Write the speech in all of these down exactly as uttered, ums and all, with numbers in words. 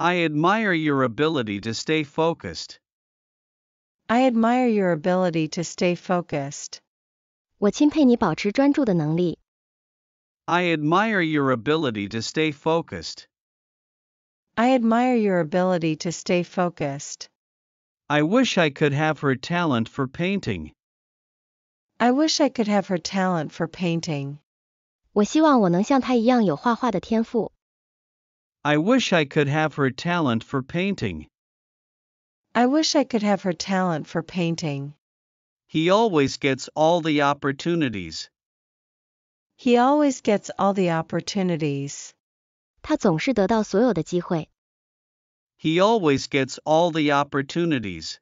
I admire your ability to stay focused. I admire your ability to stay focused. 我钦佩你保持专注的能力. I admire your ability to stay focused. I admire your ability to stay focused. I wish I could have her talent for painting. I wish I could have her talent for painting. 我希望我能像她一样有画画的天赋. I wish I could have her talent for painting. I wish I could have her talent for painting. He always gets all the opportunities. He always gets all the opportunities. 他总是得到所有的机会. He always gets all the opportunities.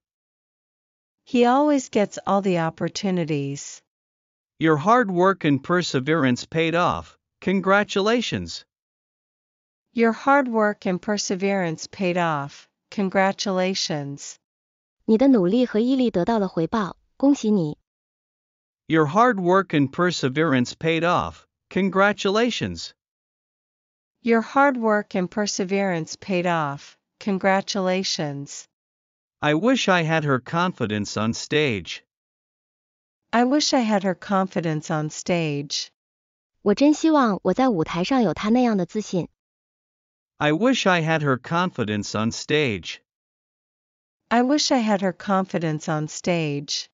He always gets all the opportunities. Your hard work and perseverance paid off. Congratulations. Your hard work and perseverance paid off. Congratulations. 你的努力和毅力得到了回报，恭喜你. Your hard work and perseverance paid off. Congratulations. Your hard work and perseverance paid off. Congratulations. I wish I had her confidence on stage. I wish I had her confidence on stage. 我真希望我在舞台上有她那样的自信. I wish I had her confidence on stage. I wish I had her confidence on stage.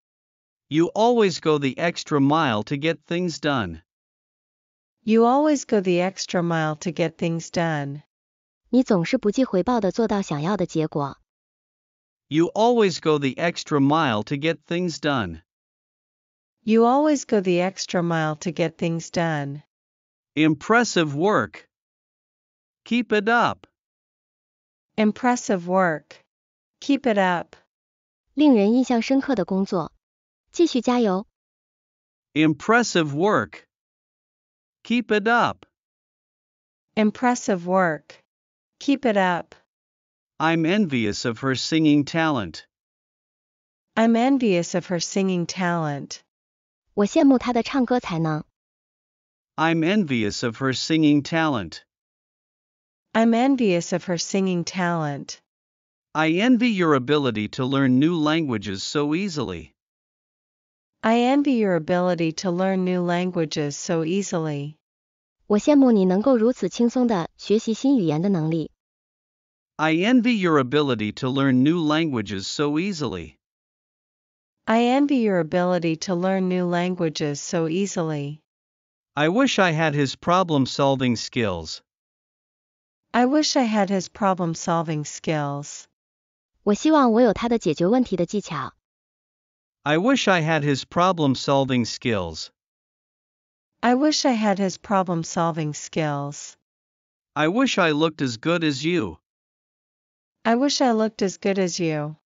You always go the extra mile to get things done. You always go the extra mile to get things done. 你总是不计回报地做到想要的结果. You always go the extra mile to get things done. You always go the extra mile to get things done. Impressive work. Keep it up. Impressive work. Keep it up. 令人印象深刻的工作，继续加油. Impressive work. Keep it up. Impressive work. Keep it up. I'm envious of her singing talent. I'm envious of her singing talent. 我羡慕她的唱歌才能. I'm envious of her singing talent. I'm envious of her singing talent. I envy your ability to learn new languages so easily. I envy your ability to learn new languages so easily. 我羡慕你能够如此轻松地学习新语言的能力. I envy your ability to learn new languages so easily. I envy your ability to learn new languages so easily. I wish I had his problem-solving skills. I wish I had his problem-solving skills. 我希望我有他的解决问题的技巧. I wish I had his problem-solving skills. I wish I had his problem-solving skills. I wish I looked as good as you. I wish I looked as good as you.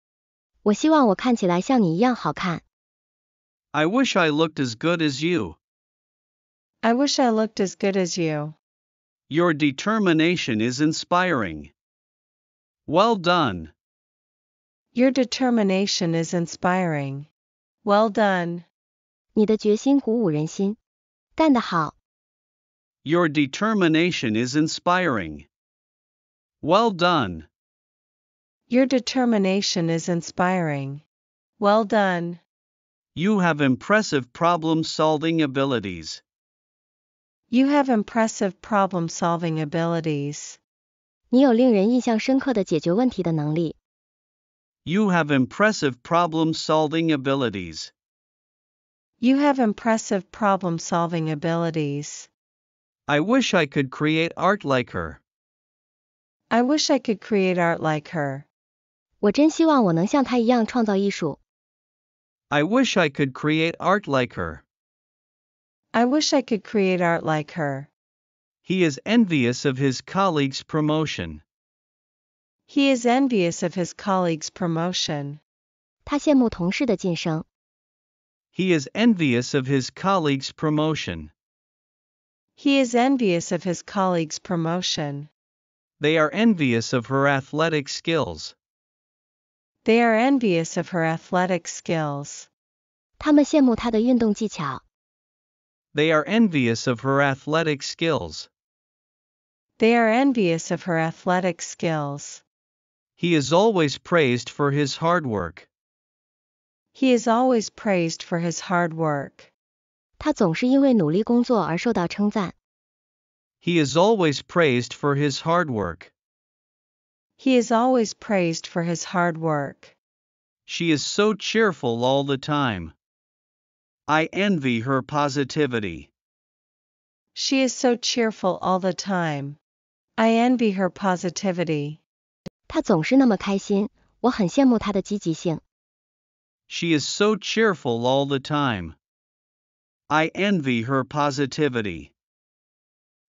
我希望我看起来像你一样好看. I wish I looked as good as you. I wish I looked as good as you. Your determination is inspiring. Well done. Your determination is inspiring. Well done. 你的决心鼓舞人心，干得好. Your determination is inspiring. Well done. Your determination is inspiring. Well done. You have impressive problem-solving abilities. You have impressive problem-solving abilities. 你有令人印象深刻的解决问题的能力. You have impressive problem-solving abilities. You have impressive problem-solving abilities. I wish I could create art like her. I wish I could create art like her. 我真希望我能像她一样创造艺术. I wish I could create art like her. I wish I could create art like her. He is envious of his colleague's promotion. He is envious of his colleague's promotion. 他羡慕同事的晋升. He is envious of his colleague's promotion. He is envious of his colleague's promotion. They are envious of her athletic skills. They are envious of her athletic skills. 他们羡慕她的运动技巧. They are envious of her athletic skills. They are envious of her athletic skills. He is always praised for his hard work. He is always praised for his hard work. 他总是因为努力工作而受到称赞。 He is always praised for his hard work. He is always praised for his hard work. She is so cheerful all the time. I envy her positivity. She is so cheerful all the time. I envy her positivity. 她总是那么开心，我很羡慕她的积极性。 She is so cheerful all the time. I envy her positivity.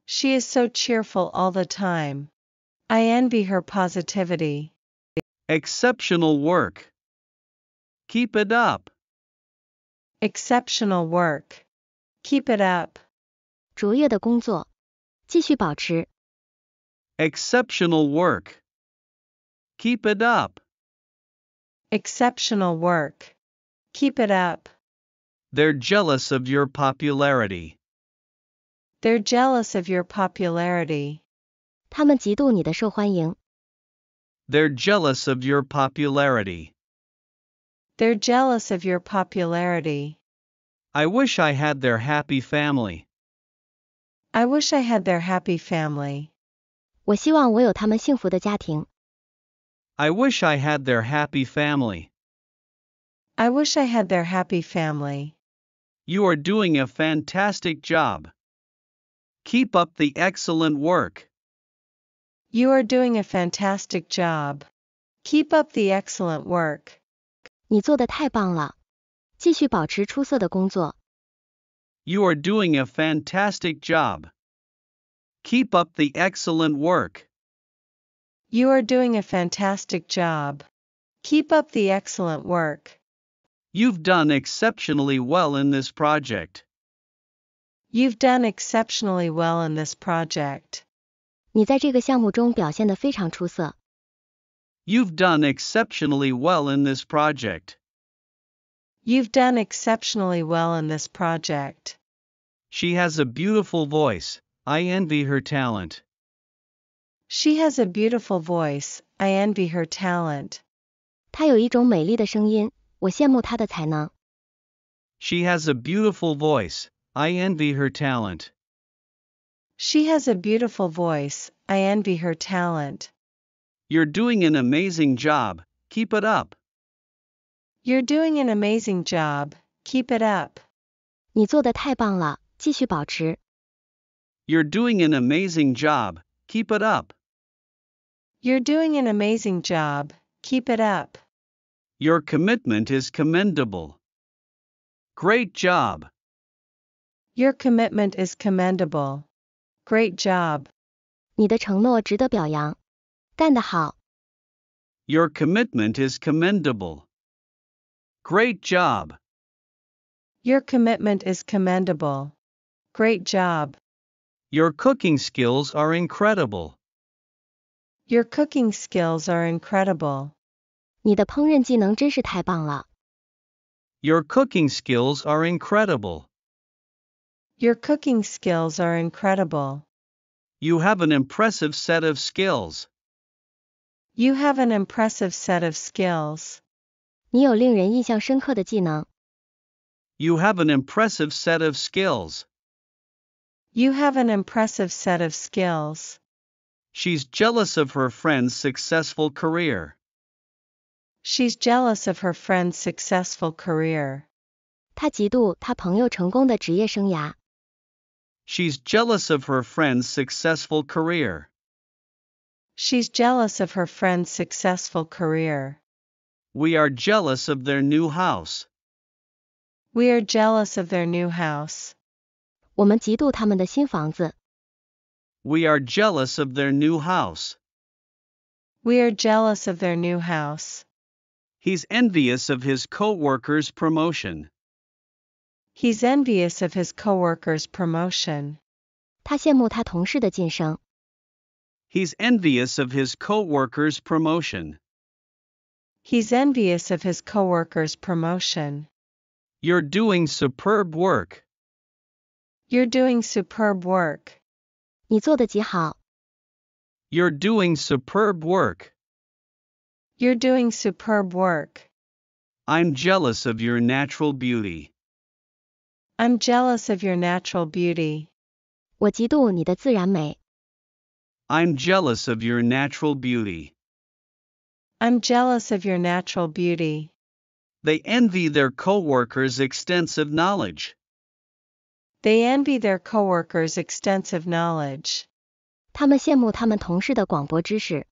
She is so cheerful all the time. I envy her positivity. Exceptional work. Keep it up. Exceptional work. Keep it up. 卓越的工作，继续保持。 Exceptional work. Keep it up. Exceptional work. Keep it up. They're jealous of your popularity. They're jealous of your popularity. 他们嫉妒你的受欢迎。 They're jealous of your popularity. They're jealous of your popularity. I wish I had their happy family. I wish I had their happy family. 我希望我有他们幸福的家庭。 I wish I had their happy family. I wish I had their happy family. You are doing a fantastic job. Keep up the excellent work. You are doing a fantastic job. Keep up the excellent work. 你做得太棒了，继续保持出色的工作。 You are doing a fantastic job. Keep up the excellent work. You are doing a fantastic job. Keep up the excellent work. You've done exceptionally well in this project. You've done exceptionally well in this project. 你在这个项目中表现得非常出色。 You've done exceptionally well in this project. You've done exceptionally well in this project. She has a beautiful voice. I envy her talent. She has a beautiful voice. I envy her talent. 她有一种美丽的声音。 我羡慕她的才能。 She has a beautiful voice. I envy her talent. She has a beautiful voice. I envy her talent. You're doing an amazing job. Keep it up. You're doing an amazing job. Keep it up. 你做得太棒了，继续保持。 You're doing an amazing job. Keep it up. You're doing an amazing job. Keep it up. Your commitment is commendable. Great job. Your commitment is commendable. Great job. 你的承诺值得表扬，干得好。 Your commitment is commendable. Great job. Your commitment is commendable. Great job. Your cooking skills are incredible. Your cooking skills are incredible. 你的烹饪技能真是太棒了。 Your cooking skills are incredible. Your cooking skills are incredible. You have an impressive set of skills. You have an impressive set of skills. 你有令人印象深刻的技能。 You have an impressive set of skills. You have an impressive set of skills. She's jealous of her friend's successful career. She's jealous of her friend's successful career. 她嫉妒她朋友成功的职业生涯。 She's jealous of her friend's successful career. She's jealous of her friend's successful career. We are jealous of their new house. We are jealous of their new house. 我们嫉妒他们的新房子。 We are jealous of their new house. We are jealous of their new house. He's envious of his co-worker's promotion. He's envious of his co-worker's promotion. 他羡慕他同事的晋升。 He's envious of his co-worker's promotion. He's envious of his co-worker's promotion. You're doing superb work. You're doing superb work. 你做得极好。 You're doing superb work. You're doing superb work. I'm jealous of your natural beauty. I'm jealous of your natural beauty. 我嫉妒你的自然美. I'm jealous of your natural beauty. I'm jealous of your natural beauty. They envy their co-workers' extensive knowledge. They envy their co-workers' extensive knowledge. 他们羡慕他们同事的广博知识.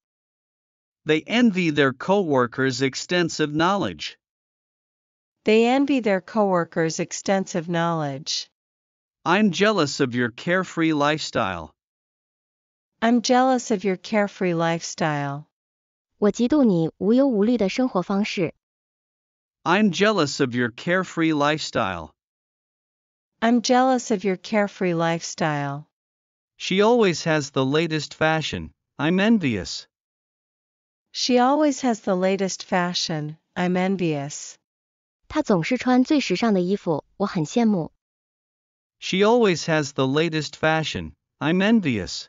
They envy their co-workers' extensive knowledge. They envy their co-workers' extensive knowledge. I'm jealous of your carefree lifestyle. I'm jealous of your carefree lifestyle. 我嫉妒你无忧无虑的生活方式. I'm jealous of your carefree lifestyle. I'm jealous of your carefree lifestyle. She always has the latest fashion. I'm envious. She always has the latest fashion. I'm envious. 她总是穿最时尚的衣服，我很羡慕. She always has the latest fashion. I'm envious.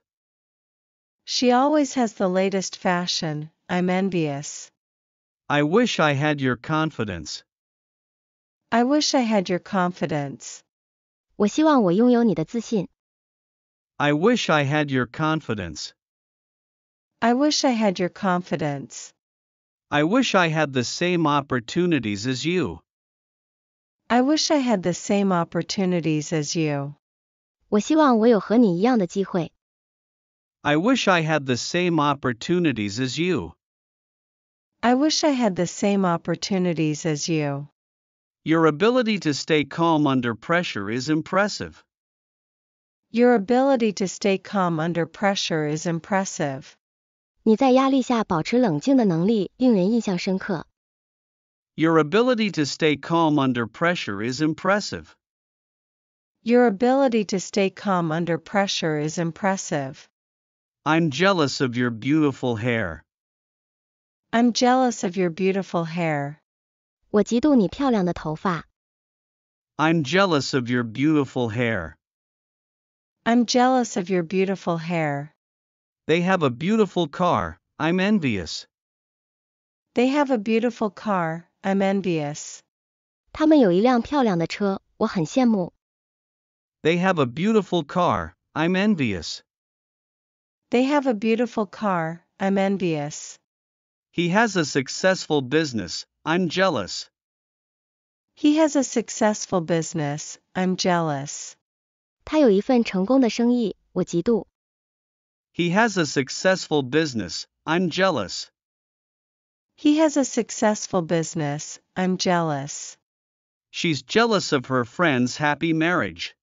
She always has the latest fashion. I'm envious. I wish I had your confidence. I wish I had your confidence. 我希望我拥有你的自信. I wish I had your confidence. I wish I had your confidence. I wish I had the same opportunities as you. I wish I had the same opportunities as you. 我希望我有和你一样的机会. I wish I had the same opportunities as you. I wish I had the same opportunities as you. Your ability to stay calm under pressure is impressive. Your ability to stay calm under pressure is impressive. 你在压力下保持冷静的能力令人印象深刻. Your ability to stay calm under pressure is impressive. Your ability to stay calm under pressure is impressive. I'm jealous of your beautiful hair. I'm jealous of your beautiful hair. 我嫉妒你漂亮的头发. I'm jealous of your beautiful hair. I'm jealous of your beautiful hair. They have a beautiful car. I'm envious. They have a beautiful car. I'm envious. 他们有一辆漂亮的车，我很羡慕. They have a beautiful car. I'm envious. They have a beautiful car. I'm envious. He has a successful business. I'm jealous. He has a successful business. I'm jealous. 他有一份成功的生意，我嫉妒. He has a successful business. I'm jealous. He has a successful business. I'm jealous. She's jealous of her friend's happy marriage.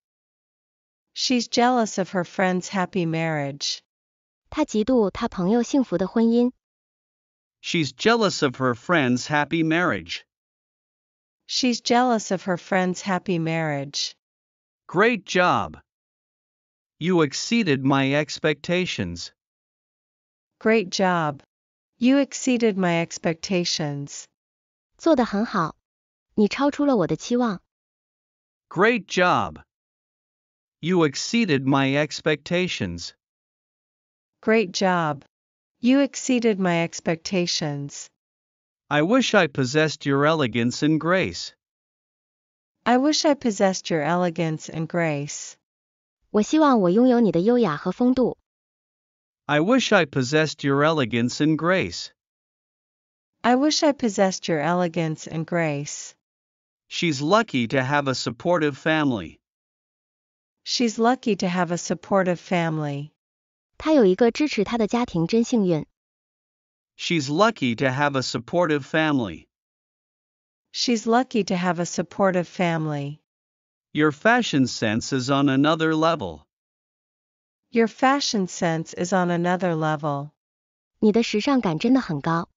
She's jealous of her friend's happy marriage. 她嫉妒她朋友幸福的婚姻. She's jealous of her friend's happy marriage. She's jealous of her friend's happy marriage. Great job. You exceeded my expectations. Great job. You exceeded my expectations. 做得很好，你超出了我的期望. Great job. You exceeded my expectations. Great job. You exceeded my expectations. I wish I possessed your elegance and grace. I wish I possessed your elegance and grace. 我希望我拥有你的优雅和风度. I wish I possessed your elegance and grace. I wish I possessed your elegance and grace. She's lucky to have a supportive family. She's lucky to have a supportive family. 她有一个支持她的家庭，真幸运. She's lucky to have a supportive family. She's lucky to have a supportive family. Your fashion sense is on another level. Your fashion sense is on another level. 你的时尚感真的很高.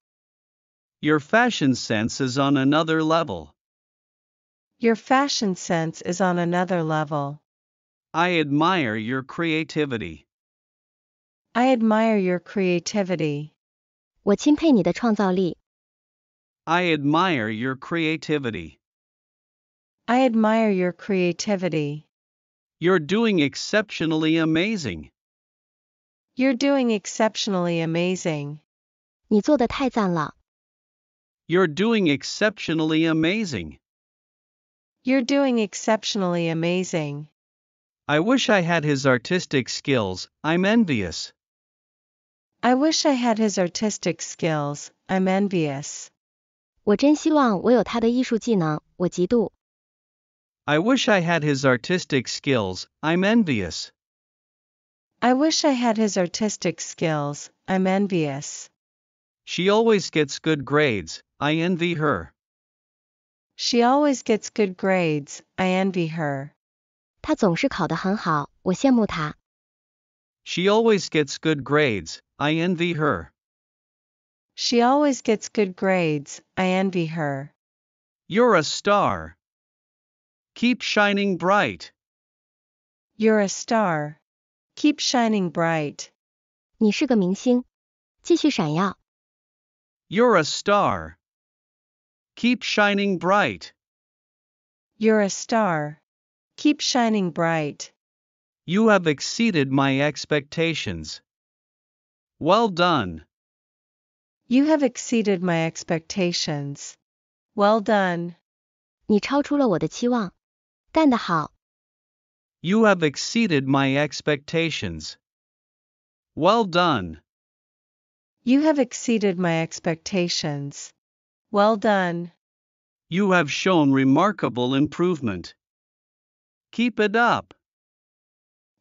Your fashion sense is on another level. Your fashion sense is on another level. I admire your creativity. I admire your creativity. 我钦佩你的创造力. I admire your creativity. I admire your creativity. You're doing exceptionally amazing. You're doing exceptionally amazing. 你做得太赞了. You're doing exceptionally amazing. You're doing exceptionally amazing. I wish I had his artistic skills. I'm envious. I wish I had his artistic skills. I'm envious. 我真希望我有他的艺术技能，我嫉妒。 I wish I had his artistic skills. I'm envious. I wish I had his artistic skills. I'm envious. She always gets good grades. I envy her. She always gets good grades. I envy her. 她总是考得很好，我羡慕她。 She always gets good grades. I envy her. She always gets good grades. I envy her. You're a star. Keep shining bright. You're a star. Keep shining bright. 你是个明星，继续闪耀。 You're a star. Keep shining bright. You're a star. Keep shining bright. You have exceeded my expectations. Well done. You have exceeded my expectations. Well done. 你超出了我的期望，干得好。 You have exceeded my expectations. Well done. You have exceeded my expectations. Well done. You have shown remarkable improvement. Keep it up.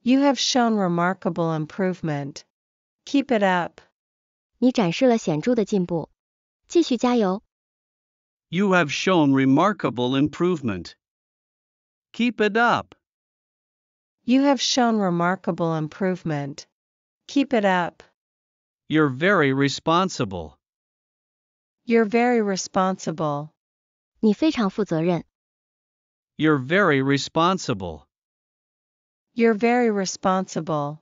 You have shown remarkable improvement. Keep it up. 你展示了显著的进步，继续加油。 You have shown remarkable improvement. Keep it up. You have shown remarkable improvement. Keep it up. You're very responsible. You're very responsible. 你非常负责任。 You're very responsible. You're very responsible.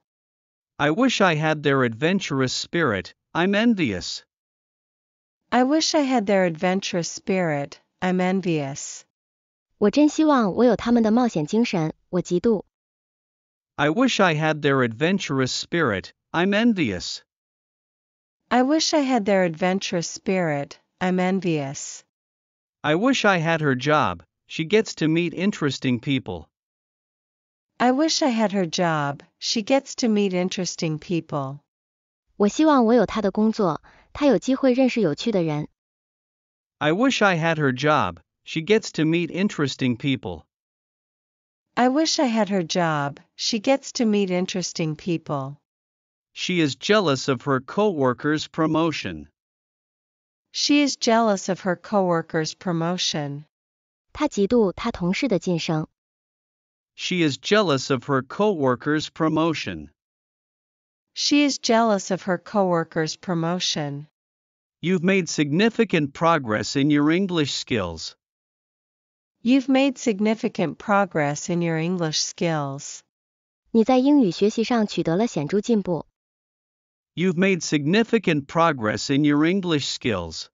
I wish I had their adventurous spirit. I'm envious. I wish I had their adventurous spirit. I'm envious. 我真希望我有他们的冒险精神，我嫉妒。 I wish I had their adventurous spirit. I'm envious. I wish I had their adventurous spirit. I'm envious. I wish I had her job. She gets to meet interesting people. I wish I had her job. She gets to meet interesting people. 我希望我有她的工作，她有机会认识有趣的人。 I wish I had her job. She gets to meet interesting people. I wish I had her job. She gets to meet interesting people. She is jealous of her co-worker's promotion. She is jealous of her co-worker's promotion. 她嫉妒她同事的晋升。 She is jealous of her co-worker's promotion. She is jealous of her co-worker's promotion. You've made significant progress in your English skills. You've made significant progress in your English skills. 你在英语学习上取得了显著进步。 You've made significant progress in your English skills.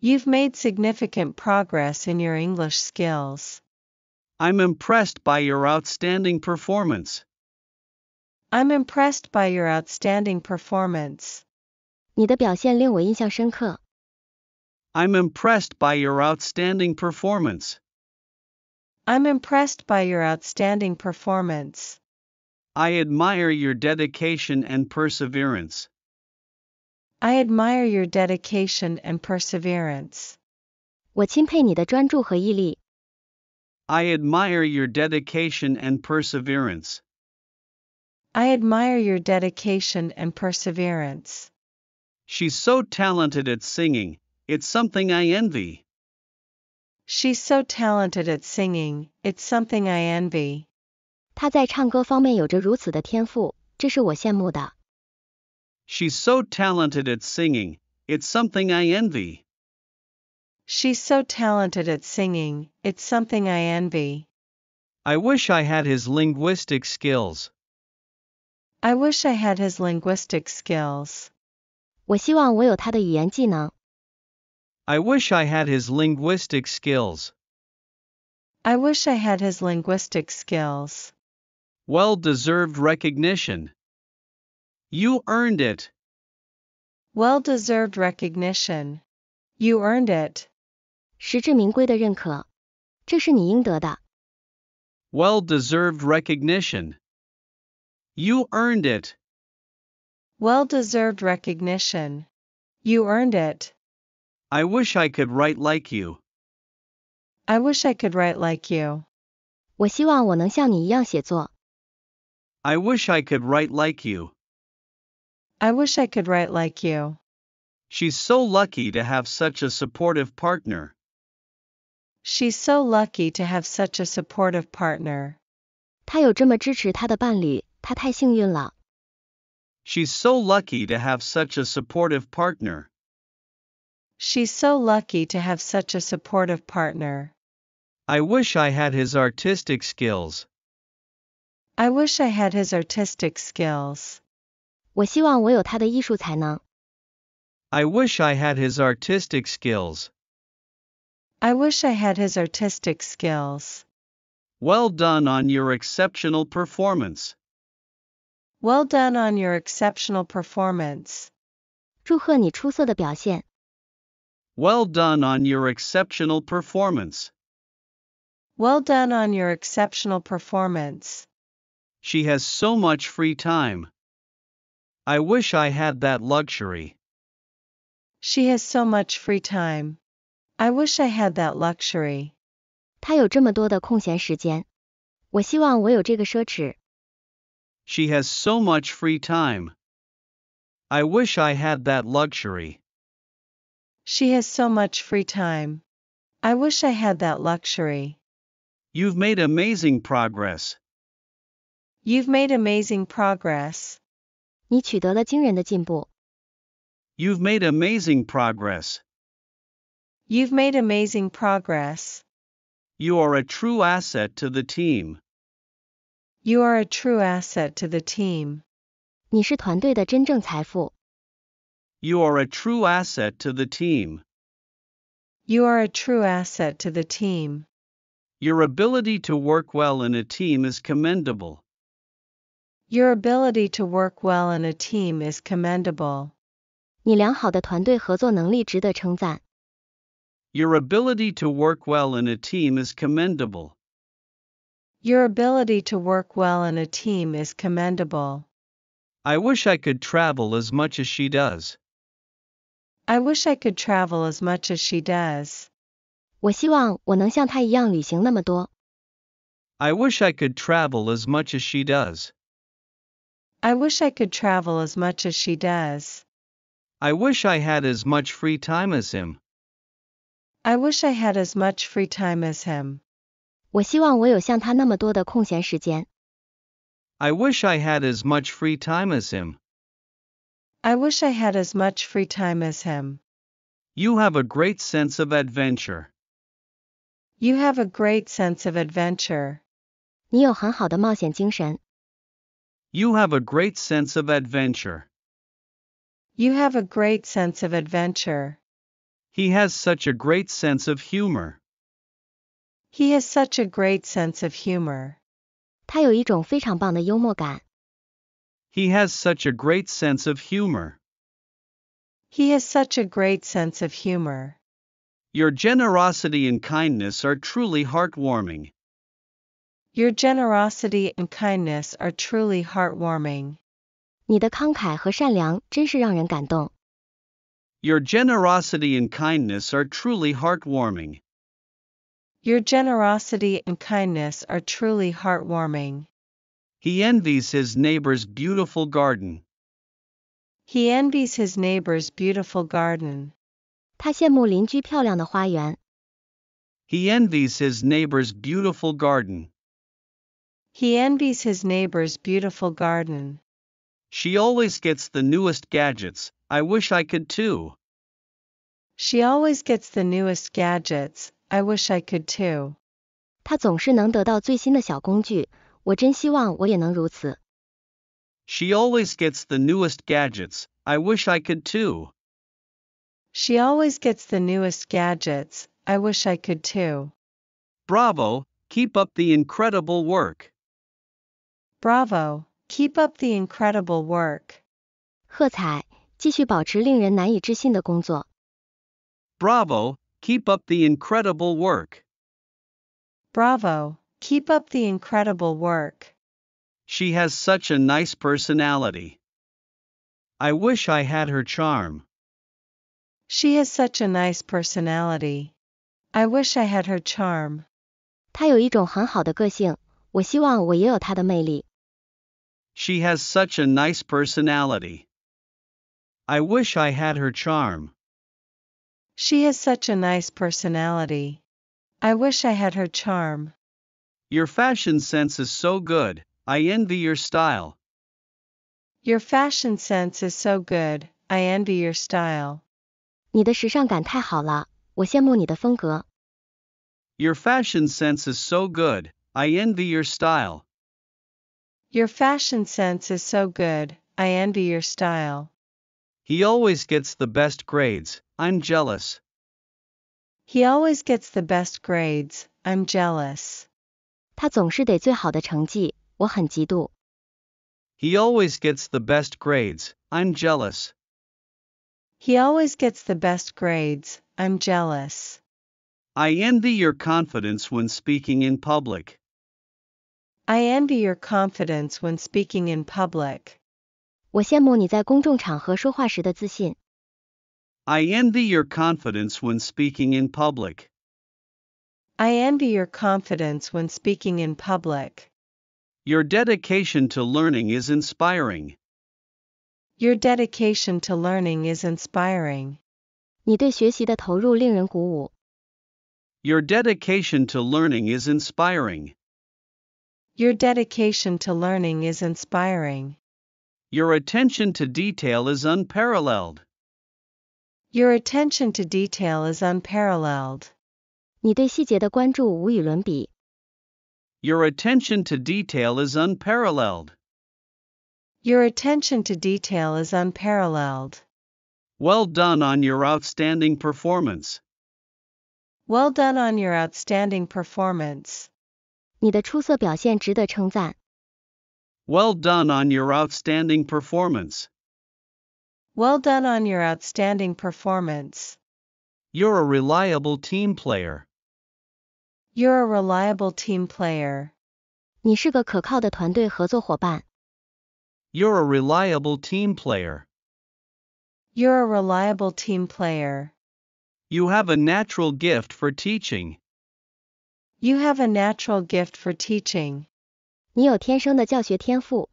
You've made significant progress in your English skills. I'm impressed by your outstanding performance. I'm impressed by your outstanding performance. 你的表现令我印象深刻。 I'm impressed by your outstanding performance. I'm impressed by your outstanding performance. I admire your dedication and perseverance. I admire your dedication and perseverance. 我钦佩你的专注和毅力。 I admire your dedication and perseverance. I admire your dedication and perseverance. She's so talented at singing. It's something I envy. She's so talented at singing. It's something I envy. 她在唱歌方面有着如此的天赋，这是我羡慕的。 She's so talented at singing. It's something I envy. She's so talented at singing, it's something I envy. I wish I had his linguistic skills. I wish I had his linguistic skills. 我希望我有他的语言技能。 I wish I had his linguistic skills. I wish I had his linguistic skills. Well-deserved recognition. You earned it. Well-deserved recognition. You earned it. 实至名归的认可，这是你应得的。Well-deserved recognition. You earned it. Well-deserved recognition. You earned it. I wish I could write like you. I wish I could write like you. 我希望我能像你一样写作。I wish I could write like you. I wish I could write like you. She's so lucky to have such a supportive partner. She's so lucky to have such a supportive partner. 她有这么支持她的伴侣，她太幸运了。She's so lucky to have such a supportive partner. She's so lucky to have such a supportive partner. I wish I had his artistic skills. I wish I had his artistic skills. 我希望我有他的艺术才能。I wish I had his artistic skills. I wish I had his artistic skills. Well done on your exceptional performance. Well done on your exceptional performance. 祝贺你出色的表现。Well done on your exceptional performance. Well done on your exceptional performance. She has so much free time. I wish I had that luxury. She has so much free time. I wish I had that luxury. 她有这么多的空闲时间，我希望我有这个奢侈。She has so much free time. I wish I had that luxury. She has so much free time. I wish I had that luxury. You've made amazing progress. You've made amazing progress. 你取得了惊人的进步。You've made amazing progress. You've made amazing progress. You are a true asset to the team. You are a true asset to the team. 你是团队的真正财富。You are a true asset to the team. You are a true asset to the team. Your ability to work well in a team is commendable. Your ability to work well in a team is commendable. 你良好的团队合作能力值得称赞。Your ability to work well in a team is commendable. Your ability to work well in a team is commendable. I wish I could travel as much as she does. I wish I could travel as much as she does. 我希望我能像她一样旅行那么多。I wish I could travel as much as she does. I wish I could travel as much as she does. I wish I had as much free time as him. I wish I had as much free time as him. 我希望我有像他那么多的空闲时间。I wish I had as much free time as him. I wish I had as much free time as him. You have a great sense of adventure. You have a great sense of adventure. 你有很好的冒险精神。You have a great sense of adventure. You have a great sense of adventure. He has such a great sense of humor. He has such a great sense of humor. 他有一种非常棒的幽默感。He has such a great sense of humor. He has such a great sense of humor. Your generosity and kindness are truly heartwarming. Your generosity and kindness are truly heartwarming. 你的慷慨和善良真是让人感动。Your generosity and kindness are truly heartwarming. Your generosity and kindness are truly heartwarming. He envies his neighbor's beautiful garden. He envies his neighbor's beautiful garden. 他羡慕邻居漂亮的花园。He envies his neighbor's beautiful garden. He envies his neighbor's beautiful garden. She always gets the newest gadgets. I wish I could too. She always gets the newest gadgets. I wish I could too. 她总是能得到最新的小工具，我真希望我也能如此。She always gets the newest gadgets. I wish I could too. She always gets the newest gadgets. I wish I could too. Bravo, keep up the incredible work. Bravo. Keep up the incredible work. 喝彩，继续保持令人难以置信的工作。Bravo, keep up the incredible work. Bravo, keep up the incredible work. She has such a nice personality. I wish I had her charm. She has such a nice personality. I wish I had her charm. 她有一种很好的个性，我希望我也有她的魅力。 She has such a nice personality. I wish I had her charm. She has such a nice personality. I wish I had her charm. Your fashion sense is so good. I envy your style. Your fashion sense is so good. I envy your style. 你的时尚感太好了，我羡慕你的风格。 Your fashion sense is so good. I envy your style. Your fashion sense is so good, I envy your style. He always gets the best grades, I'm jealous. He always gets the best grades, I'm jealous. 他总是得最好的成绩，我很嫉妒。 He always gets the best grades, I'm jealous. He always gets the best grades, I'm jealous. I envy your confidence when speaking in public. I envy your confidence when speaking in public. 我羡慕你在公众场合说话时的自信。 I envy your confidence when speaking in public. I envy your confidence when speaking in public. Your dedication to learning is inspiring. Your dedication to learning is inspiring. 你对学习的投入令人鼓舞。 Your dedication to learning is inspiring. Your dedication to learning is inspiring. Your attention to detail is unparalleled. Your attention to detail is unparalleled. 你对细节的关注无与伦比。 Your attention to detail is unparalleled. Your attention to detail is unparalleled. Well done on your outstanding performance. Well done on your outstanding performance. 你的出色表现值得称赞。 Well done on your outstanding performance. Well done on your outstanding performance. You're a reliable team player. You're a reliable team player. 你是个可靠的团队合作伙伴。 You're a reliable team player. You're a reliable team player. You have a natural gift for teaching. You have a natural gift for teaching. 你有天生的教学天赋。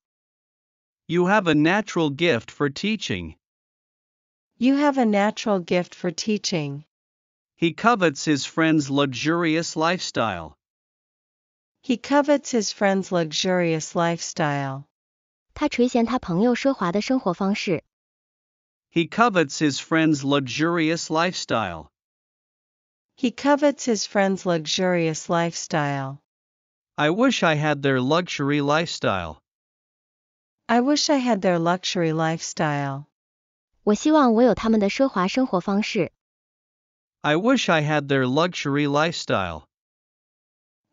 You have a natural gift for teaching. You have a natural gift for teaching. He covets his friend's luxurious lifestyle. He covets his friend's luxurious lifestyle. 他垂涎他朋友奢华的生活方式。 He covets his friend's luxurious lifestyle. He covets his friend's luxurious lifestyle. I wish I had their luxury lifestyle. I wish I had their luxury lifestyle. 我希望我有他们的奢华生活方式。 I wish I had their luxury lifestyle.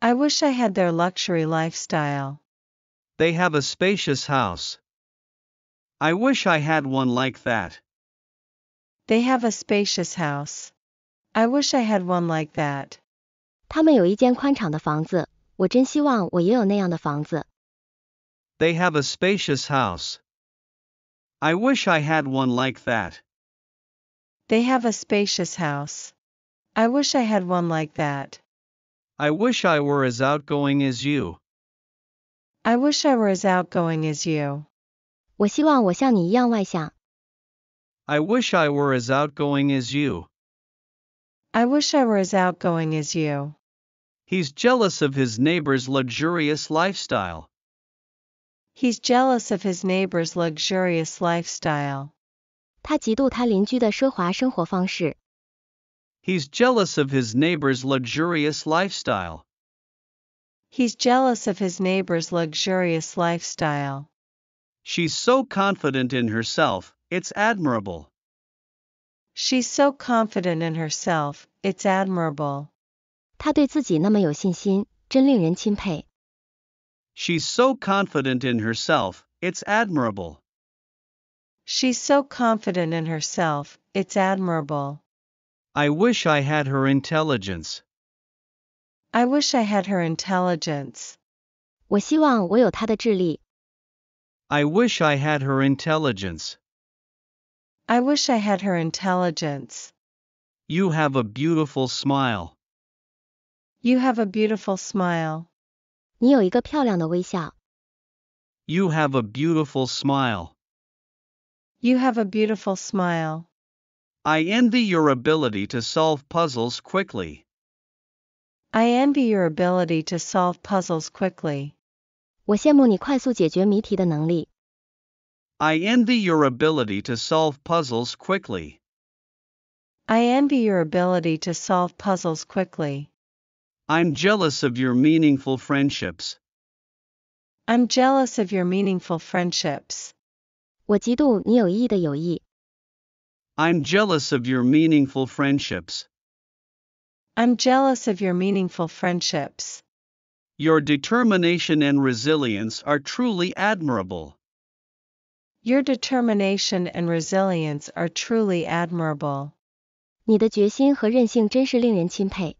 I wish I had their luxury lifestyle. They have a spacious house. I wish I had one like that. They have a spacious house. I wish I had one like that. 他们有一间宽敞的房子，我真希望我也有那样的房子。 They have a spacious house. I wish I had one like that. They have a spacious house. I wish I had one like that. I wish I were as outgoing as you. I wish I were as outgoing as you. 我希望我像你一样外向。 I wish I were as outgoing as you. I wish I were as outgoing as you. He's jealous of his neighbor's luxurious lifestyle. He's jealous of his neighbor's luxurious lifestyle. 他嫉妒他邻居的奢华生活方式。 He's jealous of his neighbor's luxurious lifestyle. He's jealous of his neighbor's luxurious lifestyle. She's so confident in herself, it's admirable. She's so confident in herself, it's admirable. 她对自己那么有信心，真令人钦佩。 She's so confident in herself, it's admirable. She's so confident in herself, it's admirable. I wish I had her intelligence. I wish I had her intelligence. 我希望我有她的智力。 I wish I had her intelligence. I wish I had her intelligence. You have a beautiful smile. You have a beautiful smile. 你有一个漂亮的微笑。 You have a beautiful smile. You have a beautiful smile. I envy your ability to solve puzzles quickly. I envy your ability to solve puzzles quickly. 我羡慕你快速解决谜题的能力。 I envy your ability to solve puzzles quickly. I envy your ability to solve puzzles quickly. I'm jealous of your meaningful friendships. I'm jealous of your meaningful friendships. 我嫉妒你有意义的友谊。 I'm jealous of your meaningful friendships. I'm jealous of your meaningful friendships. Your determination and resilience are truly admirable. Your determination and resilience are truly admirable. 你的决心和韧性真是令人钦佩。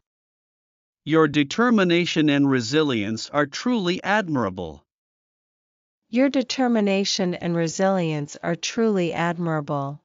Your determination and resilience are truly admirable. Your determination and resilience are truly admirable.